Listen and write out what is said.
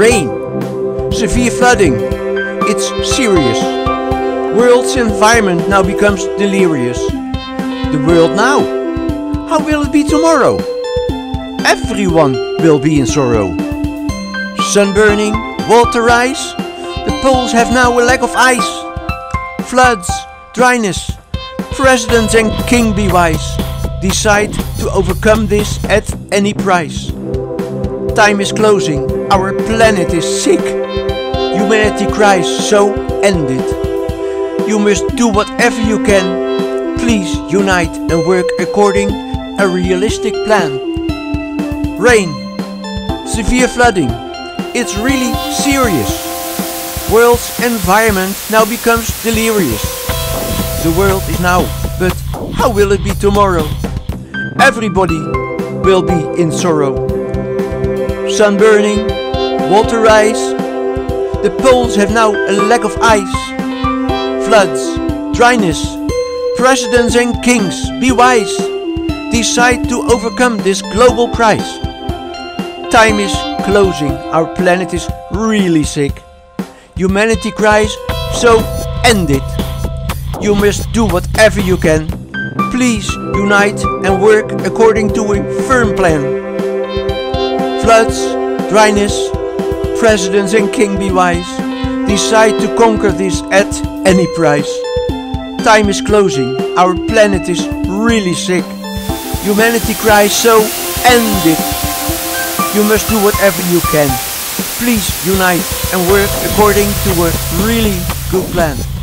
rain, severe flooding. It's serious. World's environment now becomes delirious. The world now. How will it be tomorrow? Everyone will be in sorrow. Sunburning, water rise. The poles have now a lack of ice. Floods, dryness. Presidents and king be wise. Decide to overcome this at any price. Time is closing, our planet is sick. Humanity cries, so end it. You must do whatever you can. Please unite and work according a realistic plan. Rain, severe flooding, it's really serious. World's environment now becomes delirious. The world is now, but how will it be tomorrow? Everybody will be in sorrow. Sunburning, water rise. The poles have now a lack of ice. Floods, dryness. Presidents and kings, be wise. Decide to overcome this global price. Time is closing, our planet is really sick. Humanity cries, so end it. You must do whatever you can. Please unite and work according to a firm plan. Floods, dryness, presidents and king be wise. Decide to conquer this at any price. Time is closing, our planet is really sick. Humanity cries, so end it. You must do whatever you can. Please unite and work according to a really good plan.